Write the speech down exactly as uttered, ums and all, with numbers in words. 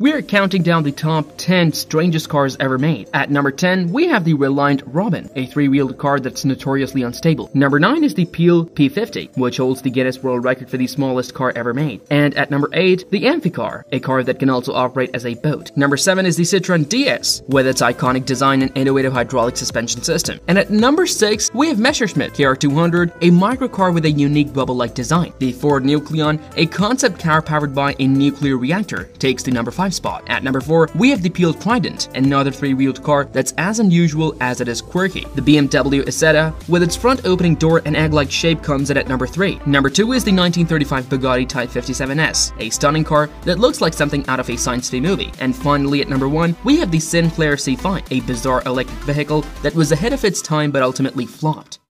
We're counting down the top ten strangest cars ever made. At number ten, we have the Reliant Robin, a three-wheeled car that's notoriously unstable. Number nine is the Peel P fifty, which holds the Guinness World Record for the smallest car ever made. And at number eight, the Amphicar, a car that can also operate as a boat. Number seven is the Citroën D S, with its iconic design and innovative hydraulic suspension system. And at number six, we have Messerschmitt K R two hundred, a microcar with a unique bubble-like design. The Ford Nucleon, a concept car powered by a nuclear reactor, takes the number five spot. At number four, we have the Peel Trident, another three-wheeled car that's as unusual as it is quirky. The B M W Isetta, with its front opening door and egg-like shape, comes in at number three. Number two is the nineteen thirty-five Bugatti Type fifty-seven S, a stunning car that looks like something out of a science fiction movie. And finally, at number one, we have the Sinclair C five, a bizarre electric vehicle that was ahead of its time but ultimately flopped.